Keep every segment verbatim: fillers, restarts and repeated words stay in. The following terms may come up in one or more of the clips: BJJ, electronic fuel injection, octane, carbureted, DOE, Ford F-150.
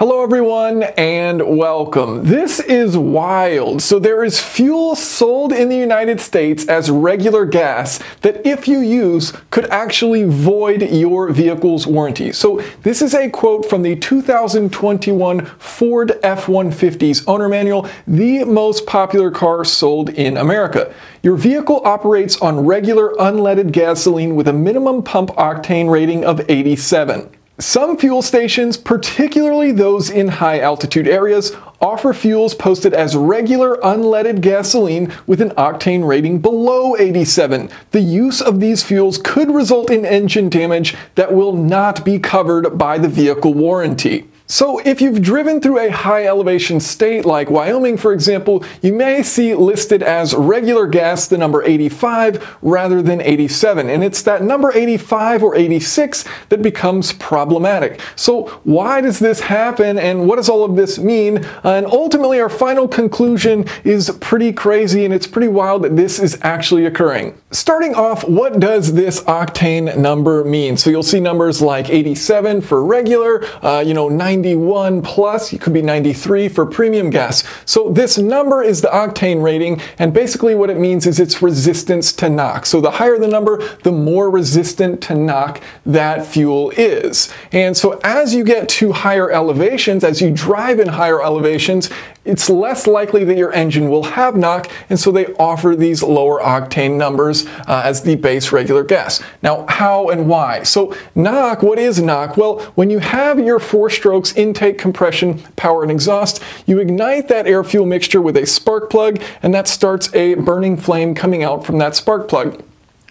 Hello everyone and welcome. This is wild. So there is fuel sold in the United States as regular gas that if you use could actually void your vehicle's warranty. So this is a quote from the two thousand twenty-one Ford F one fifty's owner manual, the most popular car sold in America. Your vehicle operates on regular unleaded gasoline with a minimum pump octane rating of eighty-seven. Some fuel stations, particularly those in high altitude areas, offer fuels posted as regular unleaded gasoline with an octane rating below eighty-seven. The use of these fuels could result in engine damage that will not be covered by the vehicle warranty. So if you've driven through a high elevation state like Wyoming, for example, you may see listed as regular gas the number eighty-five rather than eighty-seven. And it's that number eighty-five or eighty-six that becomes problematic. So why does this happen and what does all of this mean? And ultimately our final conclusion is pretty crazy and it's pretty wild that this is actually occurring. Starting off, what does this octane number mean? So you'll see numbers like eighty-seven for regular, uh, you know, ninety-one plus, it could be ninety-three for premium gas. So this number is the octane rating, and basically what it means is it's resistance to knock. So the higher the number, the more resistant to knock that fuel is. And so as you get to higher elevations, as you drive in higher elevations, it's less likely that your engine will have knock, and so they offer these lower octane numbers uh, as the base regular gas. Now, how and why? So knock, what is knock? Well, when you have your four strokes, intake, compression, power, and exhaust, you ignite that air fuel mixture with a spark plug, and that starts a burning flame coming out from that spark plug.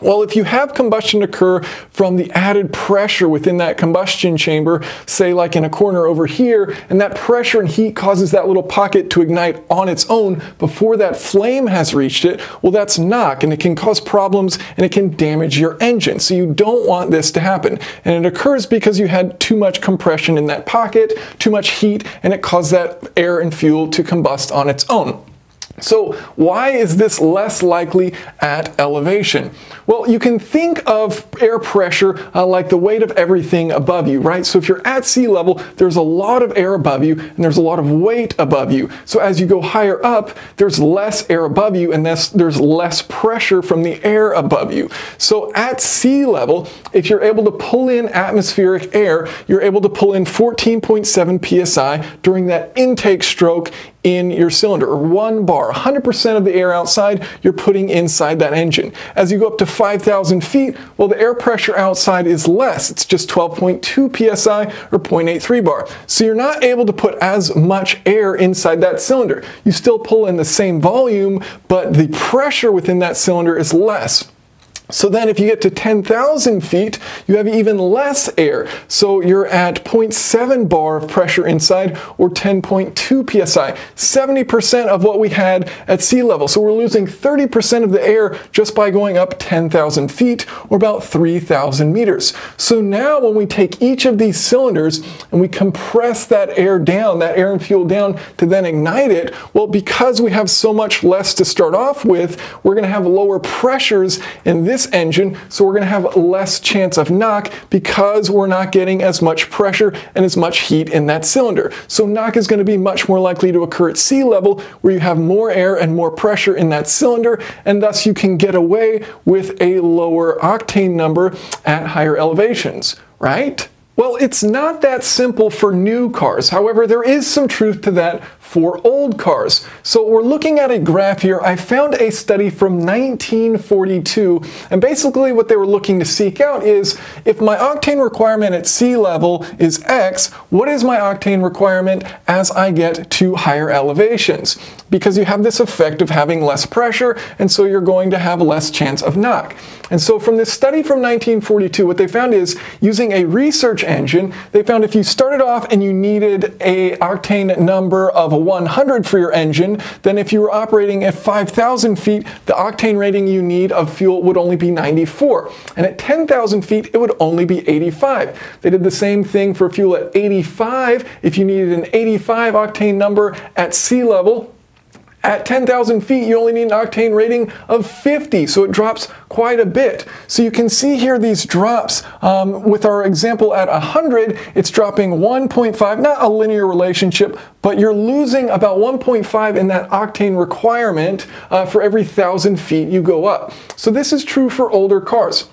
Well, if you have combustion occur from the added pressure within that combustion chamber, say like in a corner over here, and that pressure and heat causes that little pocket to ignite on its own before that flame has reached it, well, that's knock, and it can cause problems and it can damage your engine. So you don't want this to happen. And it occurs because you had too much compression in that pocket, too much heat, and it caused that air and fuel to combust on its own. So why is this less likely at elevation? Well, you can think of air pressure uh, like the weight of everything above you, right? So if you're at sea level, there's a lot of air above you and there's a lot of weight above you. So as you go higher up, there's less air above you and there's, there's less pressure from the air above you. So at sea level, if you're able to pull in atmospheric air, you're able to pull in fourteen point seven P S I during that intake stroke in your cylinder, or one bar. one hundred percent of the air outside, you're putting inside that engine. As you go up to five thousand feet, well, the air pressure outside is less. It's just twelve point two P S I or zero point eight three bar. So you're not able to put as much air inside that cylinder. You still pull in the same volume, but the pressure within that cylinder is less. So then if you get to ten thousand feet, you have even less air. So you're at zero point seven bar of pressure inside or ten point two P S I, seventy percent of what we had at sea level. So we're losing thirty percent of the air just by going up ten thousand feet or about three thousand meters. So now when we take each of these cylinders and we compress that air down, that air and fuel down to then ignite it, well, because we have so much less to start off with, we're gonna have lower pressures in this engine, so we're going to have less chance of knock because we're not getting as much pressure and as much heat in that cylinder. So knock is going to be much more likely to occur at sea level where you have more air and more pressure in that cylinder, and thus you can get away with a lower octane number at higher elevations, right? Well, it's not that simple for new cars. However, there is some truth to that for old cars. So we're looking at a graph here. I found a study from nineteen forty-two, and basically what they were looking to seek out is, if my octane requirement at sea level is X, what is my octane requirement as I get to higher elevations? Because you have this effect of having less pressure, and so you're going to have less chance of knock. And so from this study from nineteen forty-two, what they found is, using a research engine, they found if you started off and you needed a octane number of one hundred for your engine, then if you were operating at five thousand feet, the octane rating you need of fuel would only be ninety-four. And at ten thousand feet, it would only be eighty-five. They did the same thing for fuel at eighty-five. If you needed an eighty-five octane number at sea level, At ten thousand feet, you only need an octane rating of fifty, so it drops quite a bit. So you can see here these drops. Um, with our example at one hundred, it's dropping one point five, not a linear relationship, but you're losing about one point five in that octane requirement uh, for every one thousand feet you go up. So this is true for older cars.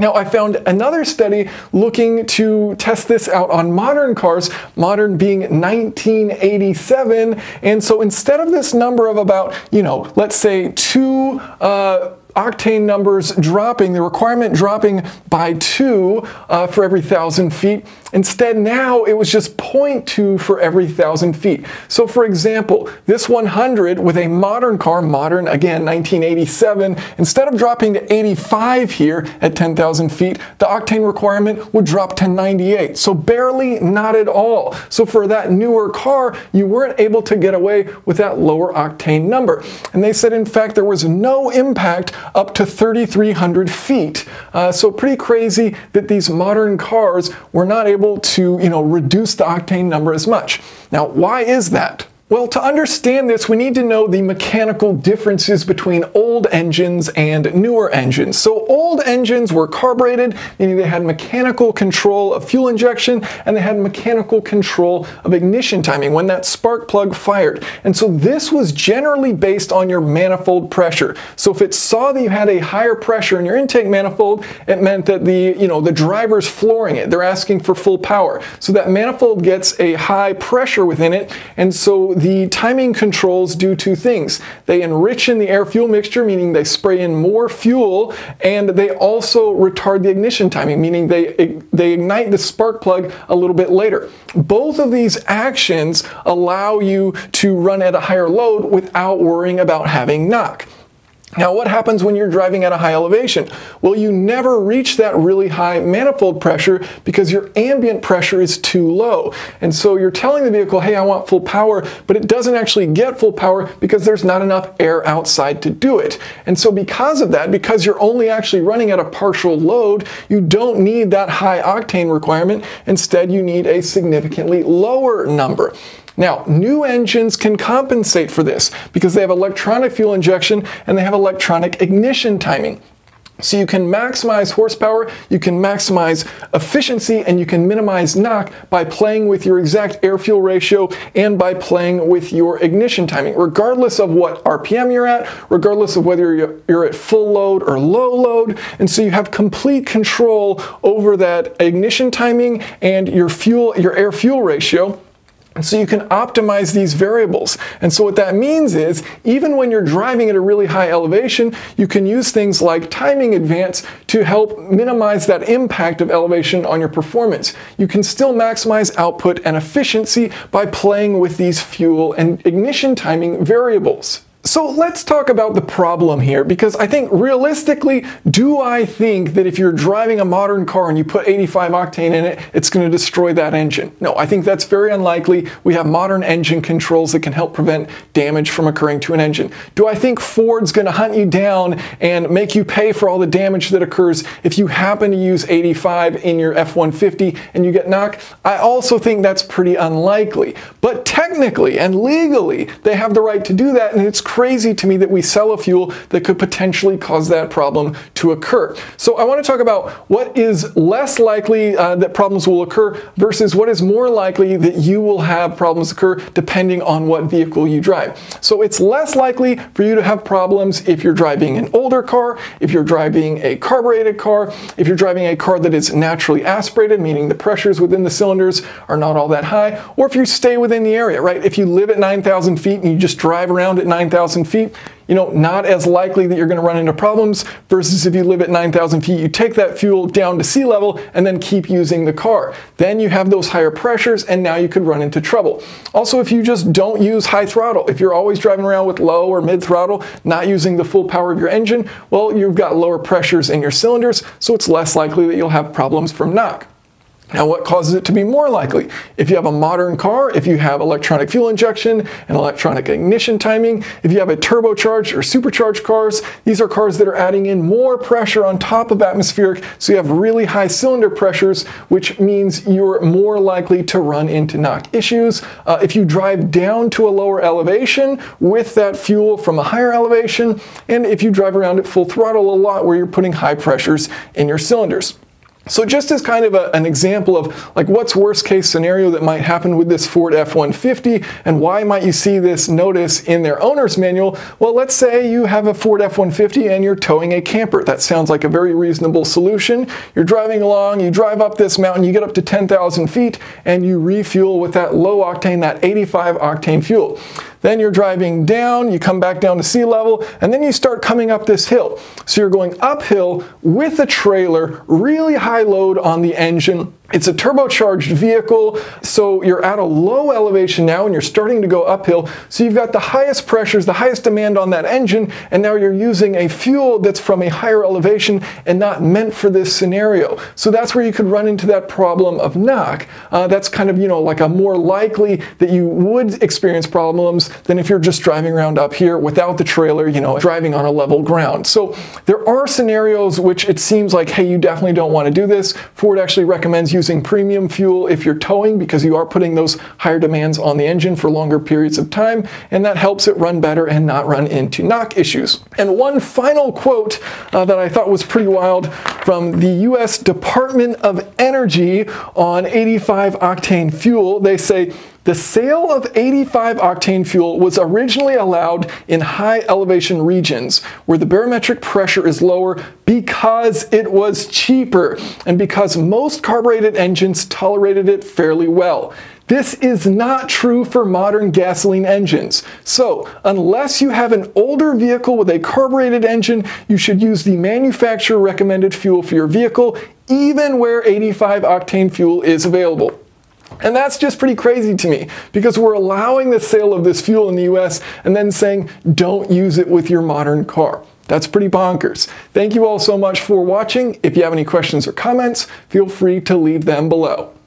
Now, I found another study looking to test this out on modern cars, modern being nineteen eighty-seven, and so instead of this number of about, you know, let's say two uh, octane numbers dropping, the requirement dropping by two uh, for every thousand feet, instead now it was just zero point two for every thousand feet. So for example, this one hundred with a modern car, modern again nineteen eighty-seven, instead of dropping to eighty-five here at ten thousand feet, the octane requirement would drop to ninety-eight. So barely, not at all. So for that newer car, you weren't able to get away with that lower octane number. And they said in fact there was no impact up to thirty-three hundred feet. Uh, so pretty crazy that these modern cars were not able to, you know, reduce the octane number as much. Now, why is that? Well, to understand this, we need to know the mechanical differences between old engines and newer engines. So old engines were carbureted, meaning they had mechanical control of fuel injection, and they had mechanical control of ignition timing when that spark plug fired. And so this was generally based on your manifold pressure. So if it saw that you had a higher pressure in your intake manifold, it meant that the, you know, the driver's flooring it. They're asking for full power. So that manifold gets a high pressure within it, and so the timing controls do two things. They enrich in the air-fuel mixture, meaning they spray in more fuel, and they also retard the ignition timing, meaning they, they ignite the spark plug a little bit later. Both of these actions allow you to run at a higher load without worrying about having knock. Now, what happens when you're driving at a high elevation? Well, you never reach that really high manifold pressure because your ambient pressure is too low. And so you're telling the vehicle, hey, I want full power, but it doesn't actually get full power because there's not enough air outside to do it. And so because of that, because you're only actually running at a partial load, you don't need that high octane requirement. Instead, you need a significantly lower number. Now, new engines can compensate for this because they have electronic fuel injection and they have electronic ignition timing. So you can maximize horsepower, you can maximize efficiency, and you can minimize knock by playing with your exact air-fuel ratio and by playing with your ignition timing. Regardless of what R P M you're at, regardless of whether you're at full load or low load, and so you have complete control over that ignition timing and your fuel, your air-fuel ratio. And so you can optimize these variables. And so what that means is, even when you're driving at a really high elevation, you can use things like timing advance to help minimize that impact of elevation on your performance. You can still maximize output and efficiency by playing with these fuel and ignition timing variables. So let's talk about the problem here, because I think realistically, do I think that if you're driving a modern car and you put eighty-five octane in it, it's going to destroy that engine? No, I think that's very unlikely. We have modern engine controls that can help prevent damage from occurring to an engine. Do I think Ford's going to hunt you down and make you pay for all the damage that occurs if you happen to use eighty-five in your F one fifty and you get knocked? I also think that's pretty unlikely. But technically and legally, they have the right to do that, and it's crazy to me that we sell a fuel that could potentially cause that problem to occur. So I want to talk about what is less likely uh, that problems will occur versus what is more likely that you will have problems occur depending on what vehicle you drive. So it's less likely for you to have problems if you're driving an older car, if you're driving a carbureted car, if you're driving a car that is naturally aspirated, meaning the pressures within the cylinders are not all that high, or if you stay within the area, right? If you live at nine thousand feet and you just drive around at nine thousand feet, you know, not as likely that you're going to run into problems versus if you live at nine thousand feet, you take that fuel down to sea level and then keep using the car. Then you have those higher pressures and now you could run into trouble. Also, if you just don't use high throttle, if you're always driving around with low or mid throttle, not using the full power of your engine, well, you've got lower pressures in your cylinders, so it's less likely that you'll have problems from knock. Now, what causes it to be more likely? If you have a modern car, if you have electronic fuel injection and electronic ignition timing, if you have a turbocharged or supercharged cars, these are cars that are adding in more pressure on top of atmospheric, so you have really high cylinder pressures, which means you're more likely to run into knock issues. Uh, if you drive down to a lower elevation with that fuel from a higher elevation, and if you drive around at full throttle a lot where you're putting high pressures in your cylinders. So just as kind of a, an example of like what's worst case scenario that might happen with this Ford F one fifty and why might you see this notice in their owner's manual, well, let's say you have a Ford F one fifty and you're towing a camper. That sounds like a very reasonable solution. You're driving along, you drive up this mountain, you get up to ten thousand feet and you refuel with that low octane, that eighty-five octane fuel. Then you're driving down, you come back down to sea level, and then you start coming up this hill. So you're going uphill with a trailer, really high load on the engine. It's a turbocharged vehicle, so you're at a low elevation now and you're starting to go uphill. So you've got the highest pressures, the highest demand on that engine, and now you're using a fuel that's from a higher elevation and not meant for this scenario. So that's where you could run into that problem of knock. Uh, that's kind of, you know, like a more likely that you would experience problems than if you're just driving around up here without the trailer, you know, driving on a level ground. So there are scenarios which it seems like, hey, you definitely don't want to do this. Ford actually recommends you using premium fuel if you're towing because you are putting those higher demands on the engine for longer periods of time, and that helps it run better and not run into knock issues. And one final quote uh, that I thought was pretty wild from the U S Department of Energy on eighty-five octane fuel. They say, "The sale of eighty-five octane fuel was originally allowed in high elevation regions where the barometric pressure is lower because it was cheaper and because most carbureted engines tolerated it fairly well. This is not true for modern gasoline engines. So, unless you have an older vehicle with a carbureted engine, you should use the manufacturer recommended fuel for your vehicle, even where eighty-five octane fuel is available." And that's just pretty crazy to me, because we're allowing the sale of this fuel in the U S and then saying, don't use it with your modern car. That's pretty bonkers. Thank you all so much for watching. If you have any questions or comments, feel free to leave them below.